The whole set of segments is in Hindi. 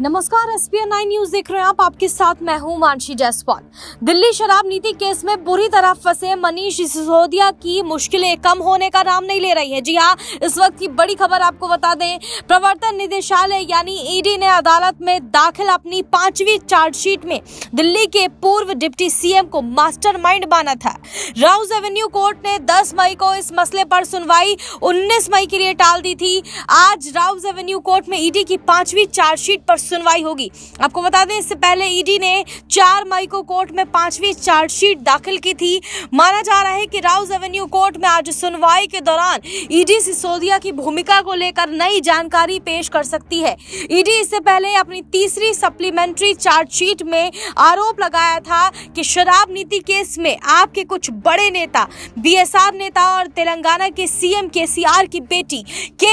नमस्कार, SPN9 न्यूज देख रहे हैं आप। आपके साथ मैं हूं मानसी जायसवाल। दिल्ली शराब नीति केस में बुरी तरह फंसे मनीष सिसोदिया की मुश्किलें कम होने का नाम नहीं ले रही है। जी हां, इस वक्त की बड़ी खबर आपको बता दें, प्रवर्तन निदेशालय यानी ED ने अदालत में दाखिल अपनी 5वीं चार्जशीट में दिल्ली के पूर्व डिप्टी CM को मास्टरमाइंड माना था। राउस एवेन्यू कोर्ट ने 10 मई को इस मसले पर सुनवाई 19 मई के लिए टाल दी थी। आज राउस एवेन्यू कोर्ट में ED की 5वीं चार्जशीट पर सुनवाई होगी। आपको बता दें, इससे पहले ED ने 4 मई को कोर्ट में 5वीं चार्जशीट दाखिल की थी। माना जा रहा है कि राउस एवेन्यू कोर्ट में आज सुनवाई के दौरान ED सिसोदिया की भूमिका को लेकर नई जानकारी पेश कर सकती है। ED इससे पहले अपनी तीसरी सप्लीमेंट्री चार्जशीट में आरोप लगाया था कि शराब नीति केस में आपके कुछ बड़े नेता, BSR नेता और तेलंगाना के CM KCR की बेटी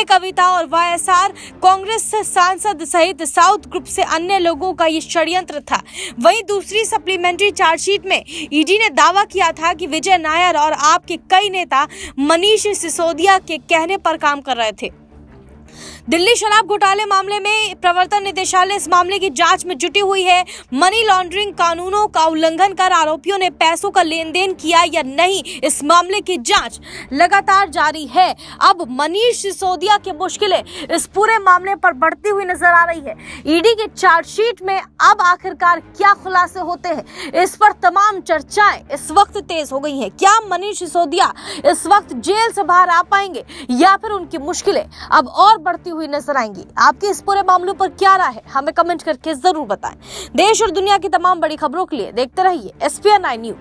कविता और YSR कांग्रेस सांसद सहित साउथ ग्रुप से अन्य लोगों का ये षड्यंत्र था। वहीं दूसरी सप्लीमेंट्री चार्जशीट में ED ने दावा किया था कि विजय नायर और आपके कई नेता मनीष सिसोदिया के कहने पर काम कर रहे थे। दिल्ली शराब घोटाले मामले में प्रवर्तन निदेशालय इस मामले की जांच में जुटी हुई है। मनी लॉन्ड्रिंग कानूनों का उल्लंघन कर आरोपियों ने पैसों का लेन देन किया या नहीं, इस मामले की जांच लगातार जारी है। अब मनीष सिसोदिया की मुश्किलें इस पूरे मामले पर बढ़ती हुई नजर आ रही है। ED के चार्जशीट में अब आखिरकार क्या खुलासे होते हैं, इस पर तमाम चर्चाएं इस वक्त तेज हो गई है। क्या मनीष सिसोदिया इस वक्त जेल से बाहर आ पाएंगे या फिर उनकी मुश्किलें अब और बढ़ती हुई नजर आएंगी? आपके इस पूरे मामलों पर क्या राय है, हमें कमेंट करके जरूर बताएं। देश और दुनिया की तमाम बड़ी खबरों के लिए देखते रहिए SPN9 न्यूज।